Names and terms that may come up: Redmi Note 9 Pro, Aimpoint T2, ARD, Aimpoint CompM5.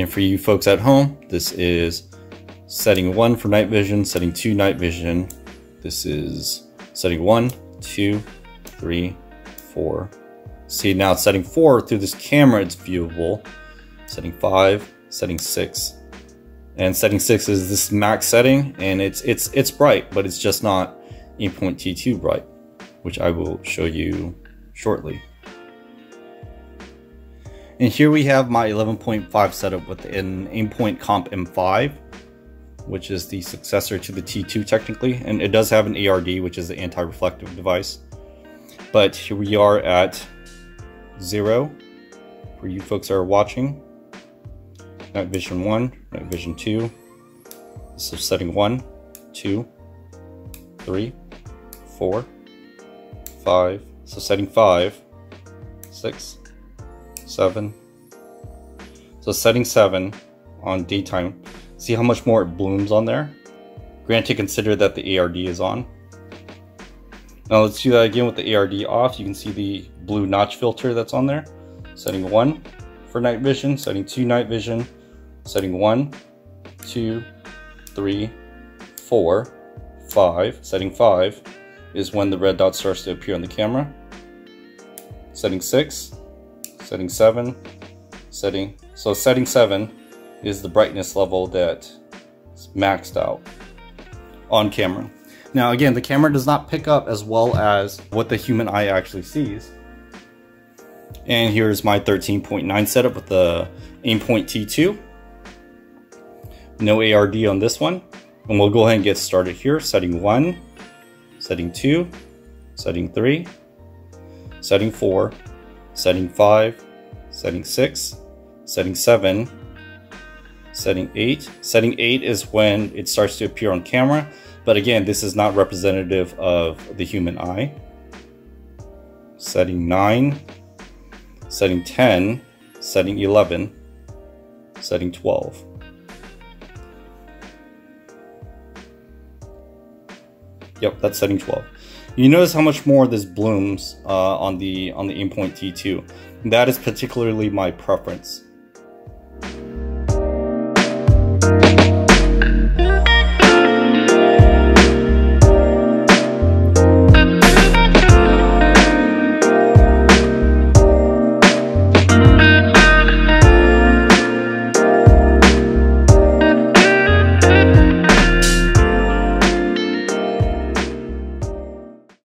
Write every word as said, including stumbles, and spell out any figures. And for you folks at home, this is setting one for night vision, setting two night vision. This is setting one, two, three, four. See, now it's setting four through this camera, it's viewable. Setting five, setting six. And setting six is this max setting, and it's it's it's bright, but it's just not Aimpoint T two bright, which I will show you shortly. And here we have my eleven point five setup with an Aimpoint Comp M five, which is the successor to the T two technically, and it does have an A R D, which is the anti-reflective device. But here we are at zero, where you folks are watching. Night vision one, night vision two. This is setting one, two, three, four, five. So setting five, six, seven. So setting seven on daytime. See how much more it blooms on there? Granted, consider that the A R D is on. Now let's do that again with the A R D off. You can see the blue notch filter that's on there. Setting one for night vision, setting two night vision, setting one, two, three, four, five. Setting five is when the red dot starts to appear on the camera. Setting six, setting seven, setting, so setting seven is the brightness level that is maxed out on camera. Now again, the camera does not pick up as well as what the human eye actually sees. And here's my thirteen point nine setup with the Aimpoint T two. No A R D on this one. And we'll go ahead and get started here. Setting one, setting two, setting three, setting four, setting five, setting six, setting seven, setting eight. Setting eight is when it starts to appear on camera, but again, this is not representative of the human eye. Setting nine, setting ten, setting eleven, setting twelve. Yep, that's setting twelve. You notice how much more this blooms uh, on the on the Aimpoint T two. That is particularly my preference.